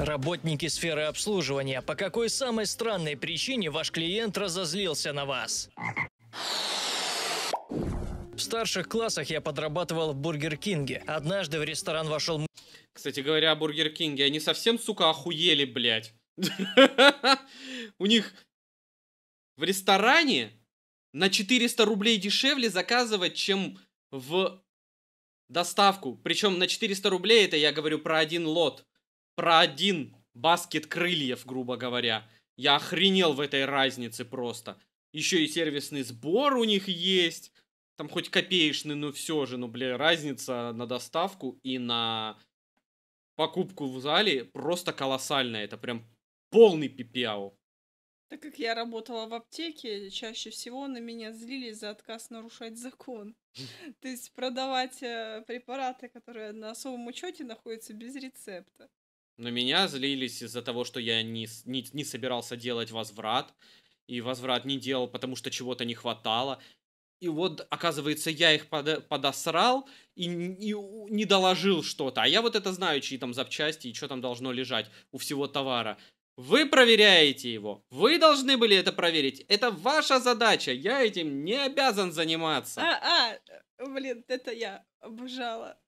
Работники сферы обслуживания, по какой самой странной причине ваш клиент разозлился на вас? В старших классах я подрабатывал в Бургер Кинге. Однажды в ресторан вошел... Кстати говоря, о Бургер Кинге, они совсем, сука, охуели, блядь. У них в ресторане на 400 рублей дешевле заказывать, чем в доставку. Причем на 400 рублей, это я говорю про один лот. Про один баскет крыльев, грубо говоря. Я охренел в этой разнице просто. Еще и сервисный сбор у них есть. Там хоть копеечный, но все же, ну, бля, разница на доставку и на покупку в зале просто колоссальная. Это прям полный пипяу. Так как я работала в аптеке, чаще всего на меня злились за отказ нарушать закон. То есть продавать препараты, которые на особом учете находятся без рецепта. На меня злились из-за того, что я не собирался делать возврат. И возврат не делал, потому что чего-то не хватало. И вот, оказывается, я их подосрал и не доложил что-то. А я вот это знаю, чьи там запчасти и что там должно лежать у всего товара. Вы проверяете его. Вы должны были это проверить. Это ваша задача. Я этим не обязан заниматься. Блин, это я обожала.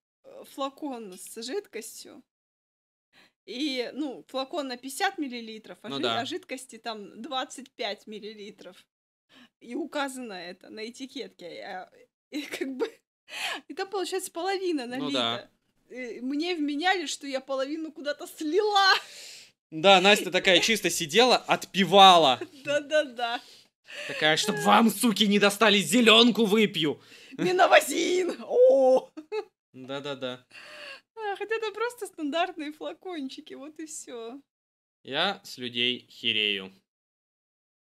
Флакон с жидкостью. И, ну, флакон на 50 миллилитров, а жидкости там 25 миллилитров. И указано это на этикетке. И как бы... И там, получается, половина налита. Ну, да. Мне вменяли, что я половину куда-то слила. Да, Настя такая чисто сидела, отпивала. Да-да-да. Такая, чтоб вам, суки, не достали, зеленку выпью. Миновазин. Да-да-да. Хотя это просто стандартные флакончики, вот и все. Я с людей херею.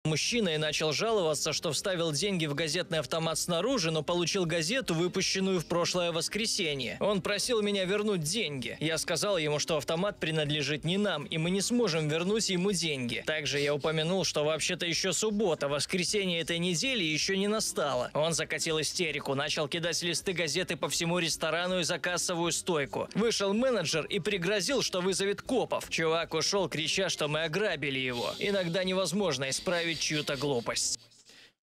Мужчина и начал жаловаться, что вставил деньги в газетный автомат снаружи, но получил газету, выпущенную в прошлое воскресенье. Он просил меня вернуть деньги. Я сказал ему, что автомат принадлежит не нам, и мы не сможем вернуть ему деньги. Также я упомянул, что вообще-то еще суббота, воскресенье этой недели еще не настало. Он закатил истерику, начал кидать листы газеты по всему ресторану и за кассовую стойку. Вышел менеджер и пригрозил, что вызовет копов. Чувак ушел, крича, что мы ограбили его. Иногда невозможно исправить чью-то глупость.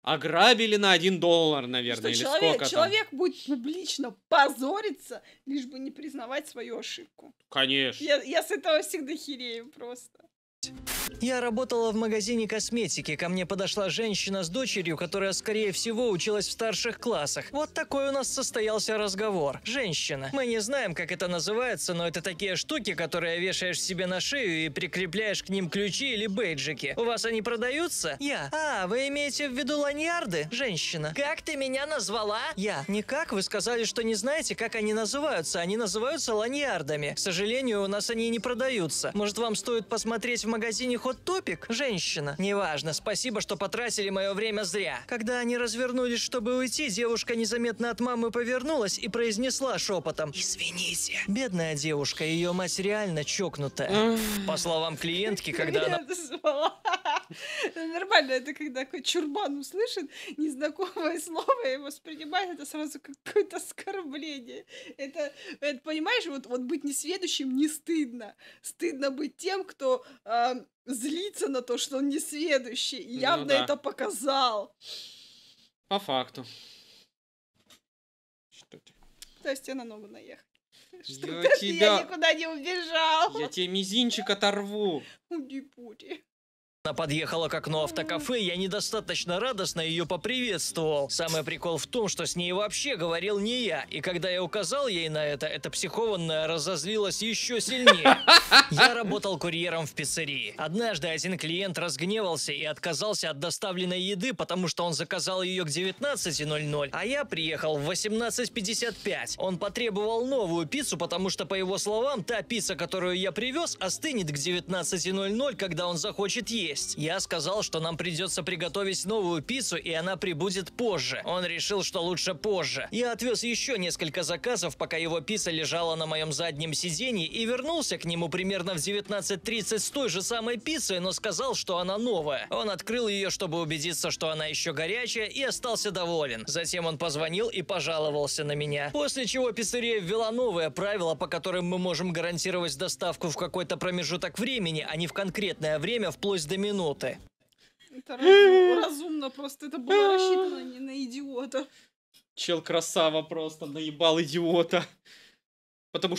Ограбили на $1, наверное, что, или человек будет публично позориться, лишь бы не признавать свою ошибку. Конечно. Я с этого всегда херею просто. Я работала в магазине косметики. Ко мне подошла женщина с дочерью, которая, скорее всего, училась в старших классах. Вот такой у нас состоялся разговор. Женщина. Мы не знаем, как это называется, но это такие штуки, которые вешаешь себе на шею и прикрепляешь к ним ключи или бейджики. У вас они продаются? Я. Вы имеете в виду ланьярды? Женщина. Как ты меня назвала? Я. Никак, вы сказали, что не знаете, как они называются. Они называются ланьярдами. К сожалению, у нас они не продаются. Может, вам стоит посмотреть в магазине Hot Topic? Женщина. Неважно, спасибо, что потратили мое время зря. Когда они развернулись, чтобы уйти, девушка незаметно от мамы повернулась и произнесла шепотом: «Извините». Бедная девушка, ее мать реально чокнутая. По словам клиентки, когда она... Нормально, это когда какой чурбан услышит незнакомое слово и воспринимает это сразу как какое-то оскорбление. Это понимаешь, вот быть несведущим не стыдно. Стыдно быть тем, кто злится на то, что он несведущий. И явно это показал. По факту. Что ты? То есть я на ногу наехал. Я никуда не убежал. Я тебе мизинчик оторву. Уди-пуди. Она подъехала к окну автокафе, я недостаточно радостно ее поприветствовал. Самый прикол в том, что с ней вообще говорил не я. И когда я указал ей на это, эта психованная разозлилась еще сильнее. Я работал курьером в пиццерии. Однажды один клиент разгневался и отказался от доставленной еды, потому что он заказал ее к 19:00, а я приехал в 18:55. Он потребовал новую пиццу, потому что, по его словам, та пицца, которую я привез, остынет к 19:00, когда он захочет есть. 6. Я сказал, что нам придется приготовить новую пиццу, и она прибудет позже. Он решил, что лучше позже. Я отвез еще несколько заказов, пока его пицца лежала на моем заднем сиденье, и вернулся к нему примерно в 19:30 с той же самой пиццей, но сказал, что она новая. Он открыл ее, чтобы убедиться, что она еще горячая, и остался доволен. Затем он позвонил и пожаловался на меня. После чего пиццерия ввела новое правило, по которым мы можем гарантировать доставку в какой-то промежуток времени, а не в конкретное время вплоть до минуты. Это разумно просто, это было рассчитано не на идиота. Чел красава просто, наебал идиота. Потому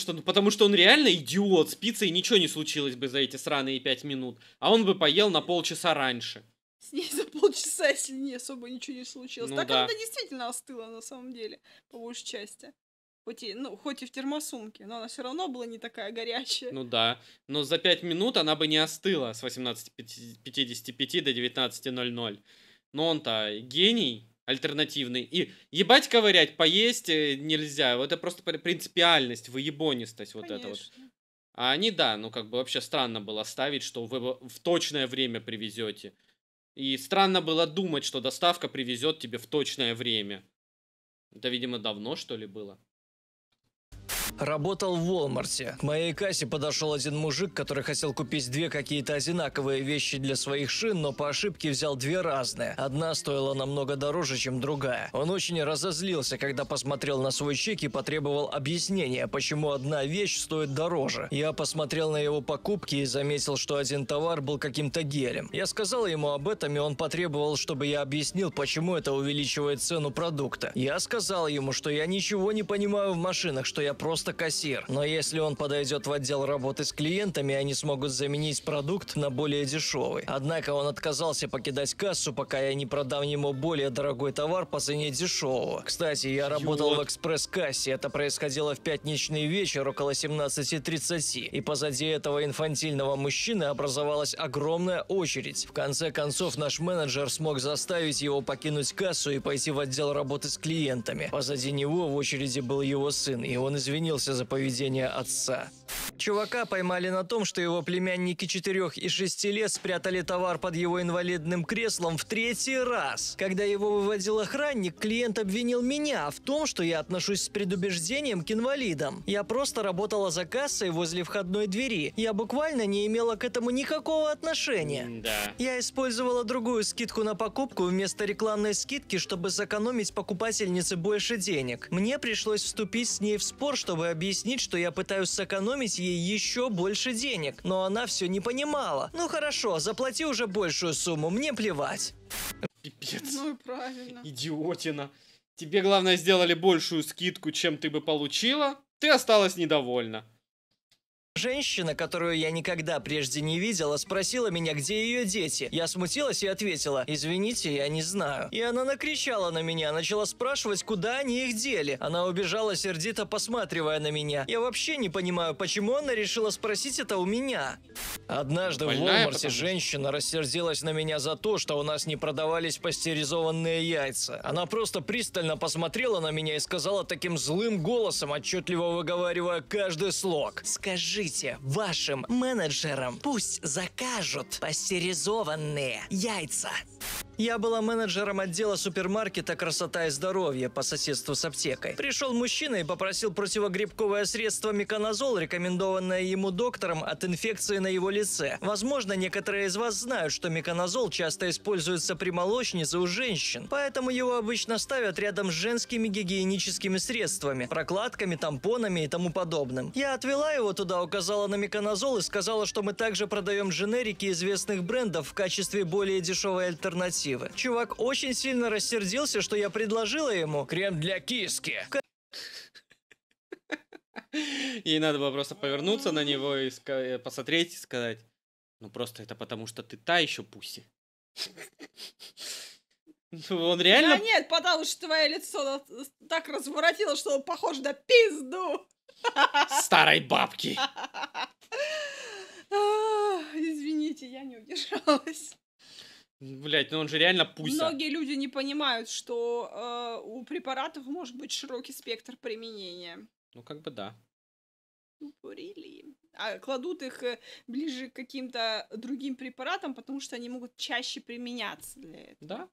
что он реально идиот, с пиццей ничего не случилось бы за эти сраные 5 минут, а он бы поел на полчаса раньше. С ней за полчаса, если не особо ничего не случилось. Ну, так да. Она действительно остыла на самом деле, по большей части. Хоть и в термосумке, но она все равно была не такая горячая. Ну да, но за 5 минут она бы не остыла с 18:55 до 19:00. Но он-то гений альтернативный. И ебать ковырять, поесть нельзя. Это просто принципиальность, выебонистость. Конечно. Вот это вот. А они, да, ну как бы вообще странно было ставить, что вы в точное время привезете. И странно было думать, что доставка привезет тебе в точное время. Это, видимо, давно, что ли, было? Работал в Walmart. К моей кассе подошел один мужик, который хотел купить две какие-то одинаковые вещи для своих шин, но по ошибке взял две разные. Одна стоила намного дороже, чем другая. Он очень разозлился, когда посмотрел на свой чек и потребовал объяснения, почему одна вещь стоит дороже. Я посмотрел на его покупки и заметил, что один товар был каким-то гелем. Я сказал ему об этом, и он потребовал, чтобы я объяснил, почему это увеличивает цену продукта. Я сказал ему, что я ничего не понимаю в машинах, что я просто кассир. Но если он подойдет в отдел работы с клиентами, они смогут заменить продукт на более дешевый. Однако он отказался покидать кассу, пока я не продам ему более дорогой товар по цене дешевого. Кстати, я работал в экспресс-кассе. Это происходило в пятничный вечер около 17:30. И позади этого инфантильного мужчины образовалась огромная очередь. В конце концов, наш менеджер смог заставить его покинуть кассу и пойти в отдел работы с клиентами. Позади него в очереди был его сын, и он извинился за поведение отца. Чувака поймали на том, что его племянники 4 и 6 лет спрятали товар под его инвалидным креслом в 3-й раз. Когда его выводил охранник, клиент обвинил меня в том, что я отношусь с предубеждением к инвалидам. Я просто работала за кассой возле входной двери. Я буквально не имела к этому никакого отношения. Да. Я использовала другую скидку на покупку вместо рекламной скидки, чтобы сэкономить покупательнице больше денег. Мне пришлось вступить с ней в спор, чтобы объяснить, что я пытаюсь сэкономить ей еще больше денег, но она все не понимала. Ну хорошо, заплати уже большую сумму, мне плевать. Пипец. Ну правильно. Идиотина. Тебе, главное, сделали большую скидку, чем ты бы получила, ты осталась недовольна. Женщина, которую я никогда прежде не видела, спросила меня, где ее дети. Я смутилась и ответила: извините, я не знаю. И она накричала на меня, начала спрашивать, куда они их дели. Она убежала, сердито посматривая на меня. Я вообще не понимаю, почему она решила спросить это у меня. Однажды в Walmart женщина рассердилась на меня за то, что у нас не продавались пастеризованные яйца. Она просто пристально посмотрела на меня и сказала таким злым голосом, отчетливо выговаривая каждый слог: скажи вашим менеджерам, пусть закажут пастеризованные яйца. Я была менеджером отдела супермаркета «Красота и здоровье» по соседству с аптекой. Пришел мужчина и попросил противогрибковое средство миконазол, рекомендованное ему доктором от инфекции на его лице. Возможно, некоторые из вас знают, что миконазол часто используется при молочнице у женщин, поэтому его обычно ставят рядом с женскими гигиеническими средствами, прокладками, тампонами и тому подобным. Я отвела его туда, указала на миконазол и сказала, что мы также продаем дженерики известных брендов в качестве более дешевой альтернативы. Чувак очень сильно рассердился, что я предложила ему крем для киски. Ей надо было просто повернуться на него и посмотреть и сказать: ну просто это потому, что ты та еще пуси. Он реально... Да нет, потому что твое лицо так разворотило, что он похож на пизду старой бабки. Извините, я не удержалась. Блять, ну он же реально пуся. Многие люди не понимают, что у препаратов может быть широкий спектр применения. Ну как бы да. Really? А кладут их ближе к каким-то другим препаратам, потому что они могут чаще применяться для этого. Да.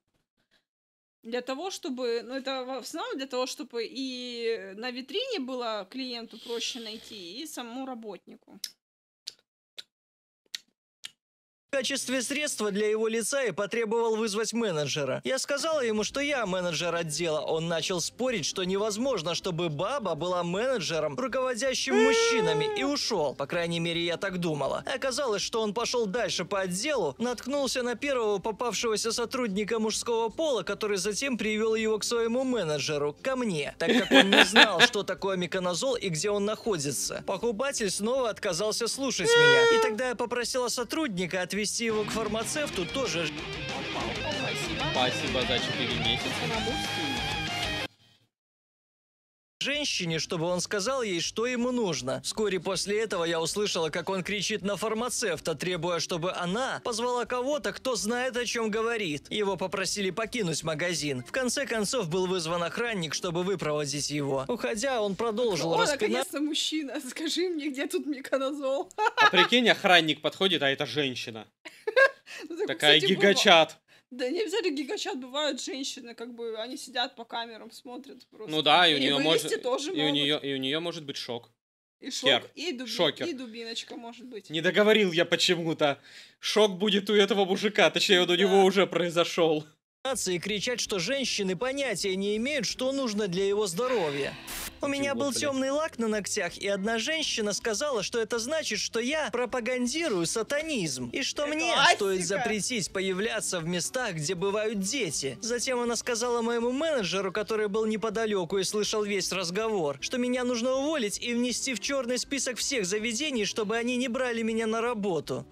Для того, чтобы... Ну, это в основном для того, чтобы и на витрине было клиенту проще найти, и самому работнику. В качестве средства для его лица и потребовал вызвать менеджера. Я сказала ему, что я менеджер отдела. Он начал спорить, что невозможно, чтобы баба была менеджером, руководящим мужчинами, и ушел. По крайней мере, я так думала. Оказалось, что он пошел дальше по отделу, наткнулся на первого попавшегося сотрудника мужского пола, который затем привел его к своему менеджеру, ко мне, так как он не знал, что такое миконазол и где он находится. Покупатель снова отказался слушать меня. И тогда я попросила сотрудника ответить. Вести его к фармацевту тоже. Спасибо за 4 месяца. Женщине, чтобы он сказал ей, что ему нужно. Вскоре после этого я услышала, как он кричит на фармацевта, требуя, чтобы она позвала кого-то, кто знает, о чем говорит. Его попросили покинуть магазин. В конце концов был вызван охранник, чтобы выпроводить его. Уходя, он продолжил наконец-то мужчина, скажи мне, где тут миконазол? А прикинь, охранник подходит, а это женщина. Такая гигачат. Да не обязательно гигачат, бывают женщины, как бы они сидят по камерам, смотрят просто. Ну да, и у нее может тоже и у нее может быть шок. И шок, и дубиночка может быть. Не договорил я почему-то. Шок будет у этого мужика, точнее он у него уже произошел. И кричать, что женщины понятия не имеют, что нужно для его здоровья. У меня был темный лак на ногтях, и одна женщина сказала, что это значит, что я пропагандирую сатанизм, и что мне стоит запретить появляться в местах, где бывают дети. Затем она сказала моему менеджеру, который был неподалеку и слышал весь разговор, что меня нужно уволить и внести в черный список всех заведений, чтобы они не брали меня на работу.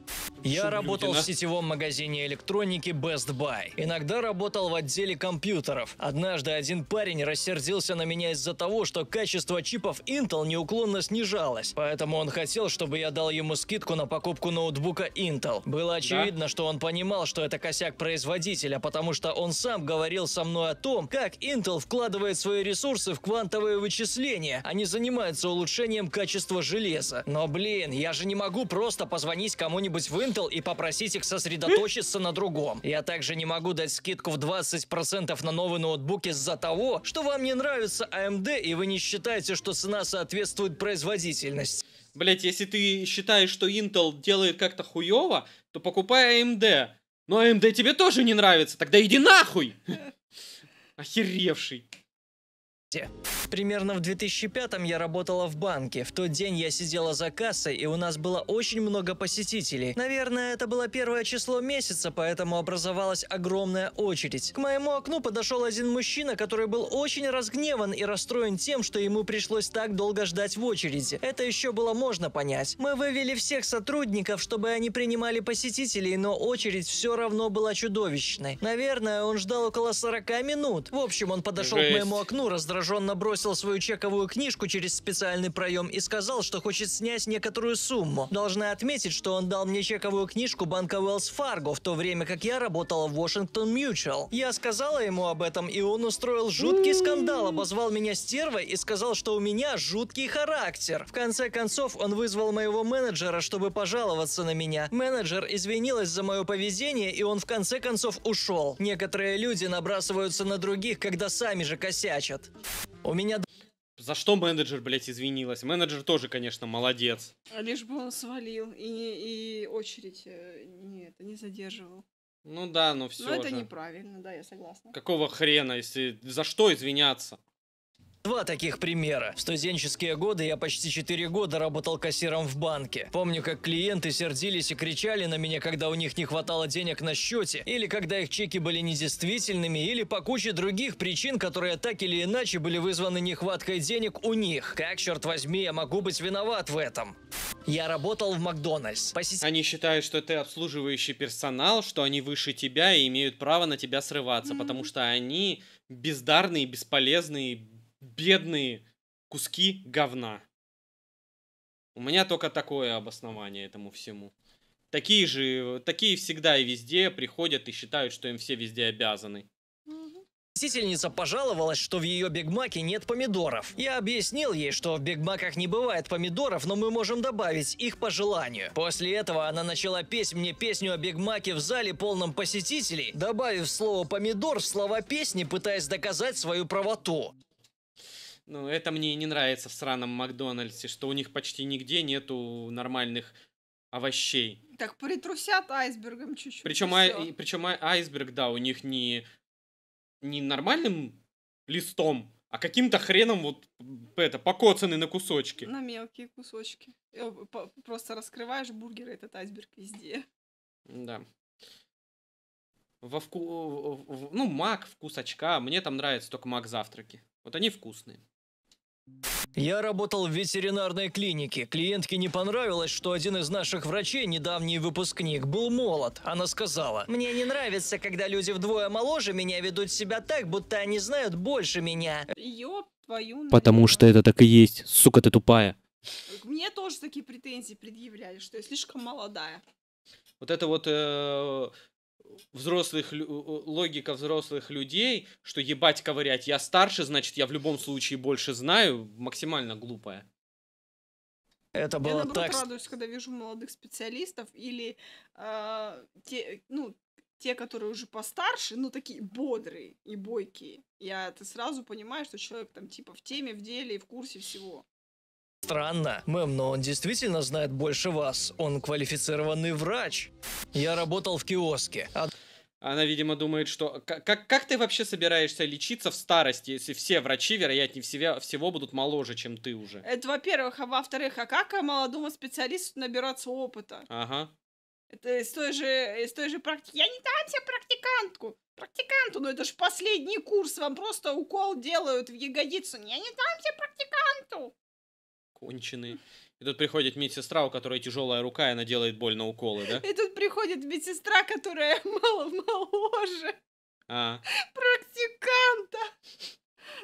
Я работал в сетевом магазине электроники Best Buy. Иногда работал в отделе компьютеров. Однажды один парень рассердился на меня из-за того, что качество чипов Intel неуклонно снижалось. Поэтому он хотел, чтобы я дал ему скидку на покупку ноутбука Intel. Было очевидно, что он понимал, что это косяк производителя, потому что он сам говорил со мной о том, как Intel вкладывает свои ресурсы в квантовые вычисления. Они занимаются улучшением качества железа. Но, блин, я же не могу просто позвонить кому-нибудь в Intel и попросить их сосредоточиться на другом. Я также не могу дать скидку в 20% на новый ноутбук из-за того, что вам не нравится AMD и вы не считаете, что цена соответствует производительности. Блять, если ты считаешь, что Intel делает как-то хуёво, то покупай AMD. Но AMD тебе тоже не нравится, тогда иди нахуй! Охеревший. Примерно в 2005-м я работала в банке. В тот день я сидела за кассой, и у нас было очень много посетителей. Наверное, это было первое число месяца, поэтому образовалась огромная очередь. К моему окну подошел один мужчина, который был очень разгневан и расстроен тем, что ему пришлось так долго ждать в очереди. Это еще было можно понять. Мы вывели всех сотрудников, чтобы они принимали посетителей, но очередь все равно была чудовищной. Наверное, он ждал около 40 минут. В общем, он подошел к моему окну, раздраженный. Он набросил свою чековую книжку через специальный проем и сказал, что хочет снять некоторую сумму. Должна отметить, что он дал мне чековую книжку банка Wells Fargo, в то время как я работала в Washington Mutual. Я сказала ему об этом, и он устроил жуткий скандал, обозвал меня стервой и сказал, что у меня жуткий характер. В конце концов, он вызвал моего менеджера, чтобы пожаловаться на меня. Менеджер извинилась за мое поведение, и он в конце концов ушел. Некоторые люди набрасываются на других, когда сами же косячат. У меня... За что менеджер, блядь, извинилась? Менеджер тоже, конечно, молодец. Лишь бы он свалил и очередь не задерживал. Ну да, но все. Но это неправильно, да, я согласна. Какого хрена, если... За что извиняться? Два таких примера. В студенческие годы я почти 4 года работал кассиром в банке. Помню, как клиенты сердились и кричали на меня, когда у них не хватало денег на счете, или когда их чеки были недействительными, или по куче других причин, которые так или иначе были вызваны нехваткой денег у них. Как, черт возьми, я могу быть виноват в этом? Я работал в Макдональдс. Они считают, что ты обслуживающий персонал, что они выше тебя и имеют право на тебя срываться, потому что они бездарные, бесполезные, бедные куски говна. У меня только такое обоснование этому всему. Такие всегда и везде приходят и считают, что им все везде обязаны. Посетительница пожаловалась, что в ее бигмаке нет помидоров. Я объяснил ей, что в бигмаках не бывает помидоров, но мы можем добавить их по желанию. После этого она начала петь мне песню о бигмаке в зале, полном посетителей, добавив слово «помидор» в слова песни, пытаясь доказать свою правоту. Ну, это мне не нравится в сраном Макдональдсе, что у них почти нигде нету нормальных овощей. Так притрусят айсбергом чуть-чуть. Причем айсберг, да, у них не нормальным листом, а каким-то хреном вот это, покоцанный на кусочки. На мелкие кусочки. Просто раскрываешь бургер, этот айсберг везде. Да. Ну, мак, вкус очка. Мне там нравятся только мак-завтраки. Вот они вкусные. Я работал в ветеринарной клинике. Клиентке не понравилось, что один из наших врачей, недавний выпускник, был молод. Она сказала: «Мне не нравится, когда люди вдвое моложе меня ведут себя так, будто они знают больше меня». Ёб твою... Потому что это так и есть. Сука, ты тупая. Мне тоже такие претензии предъявляли, что я слишком молодая. Вот это вот... логика взрослых людей, что ебать ковырять, я старше, значит, я в любом случае больше знаю, максимально глупая. Это было... Я, наоборот, радуюсь, когда вижу молодых специалистов или те, которые уже постарше, ну, такие бодрые и бойкие. Ты сразу понимаешь, что человек там типа в теме, в деле и в курсе всего. Странно. Мэм, но он действительно знает больше вас. Он квалифицированный врач. Я работал в киоске. Она, видимо, думает, что... Как ты вообще собираешься лечиться в старости, если все врачи, вероятнее всего, будут моложе, чем ты уже? Это, во-первых. А во-вторых, а как молодому специалисту набираться опыта? Ага. Это из той же практики. Я не дам себе практиканту, но это же последний курс. Вам просто укол делают в ягодицу. Я не дам себе практиканту. Конченые. И тут приходит медсестра, у которой тяжелая рука, и она делает больно уколы, да? И тут приходит медсестра, которая моложе практиканта.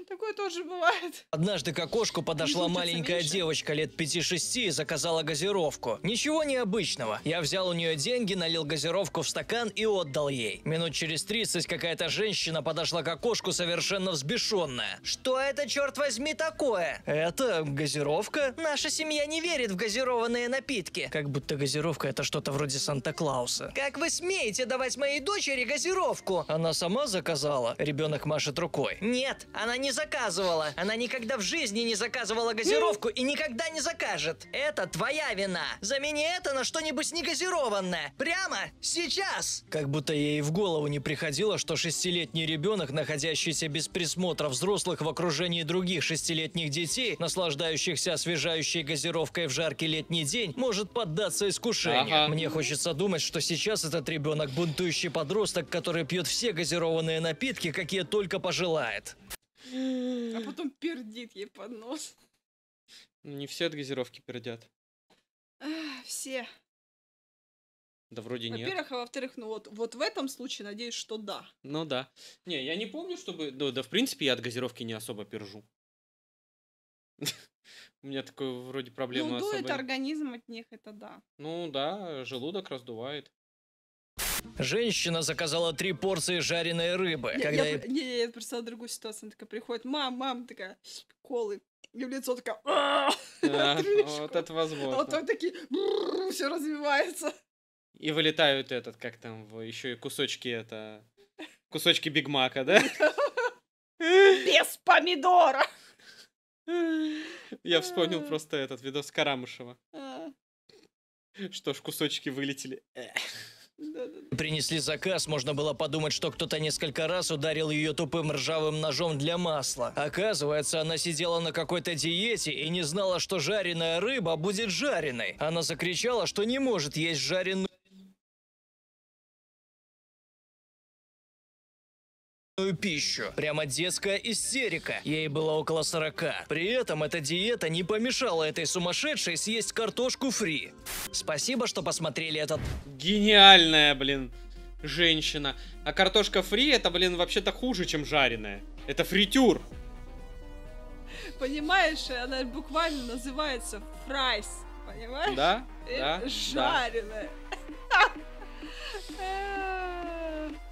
Такое тоже бывает. Однажды к окошку подошла маленькая девочка лет 5-6 и заказала газировку. Ничего необычного. Я взял у нее деньги, налил газировку в стакан и отдал ей. Минут через 30 какая-то женщина подошла к окошку совершенно взбешенная. Что это, черт возьми, такое? Это газировка? Наша семья не верит в газированные напитки. Как будто газировка это что-то вроде Санта-Клауса. Как вы смеете давать моей дочери газировку? Она сама заказала. Ребенок машет рукой. Нет, она не заказывала. Она никогда в жизни не заказывала газировку и никогда не закажет. Это твоя вина. Замени это на что-нибудь негазированное. Прямо сейчас. Как будто ей в голову не приходило, что 6-летний ребенок, находящийся без присмотра взрослых в окружении других 6-летних детей, наслаждающихся освежающей газировкой в жаркий летний день, может поддаться искушению. Ага. Мне хочется думать, что сейчас этот ребенок бунтующий подросток, который пьет все газированные напитки, какие только пожелает. А потом пердит ей под нос. Не все от газировки пердят. Все. Да вроде нет. Во-первых, а во-вторых, ну вот в этом случае, надеюсь, что да. Ну да. Не, я не помню, чтобы... Да, в принципе, я от газировки не особо пержу. У меня такой вроде проблема особая. Ну, дует организм от них, это да. Ну да, желудок раздувает. Женщина заказала 3 порции жареной рыбы. Я представила другую ситуацию. Она такая приходит: мам, такая, колы. И в лицо такая... Вот это возможно. А потом такие, все развивается. И вылетают как там, еще и кусочки бигмака, да? Без помидора! Я вспомнил просто этот видос Карамышева. Что ж, кусочки вылетели. Принесли заказ, можно было подумать, что кто-то несколько раз ударил ее тупым ржавым ножом для масла. Оказывается, она сидела на какой-то диете и не знала, что жареная рыба будет жареной. Она закричала, что не может есть жареную пищу. Прямо детская истерика. Ей было около 40. При этом эта диета не помешала этой сумасшедшей съесть картошку фри. Спасибо, что посмотрели этот... Гениальная, блин, женщина. А картошка фри это, блин, вообще-то хуже, чем жареная. Это фритюр. Понимаешь, она буквально называется фрайс. Понимаешь? Да, да. Жареная. Да.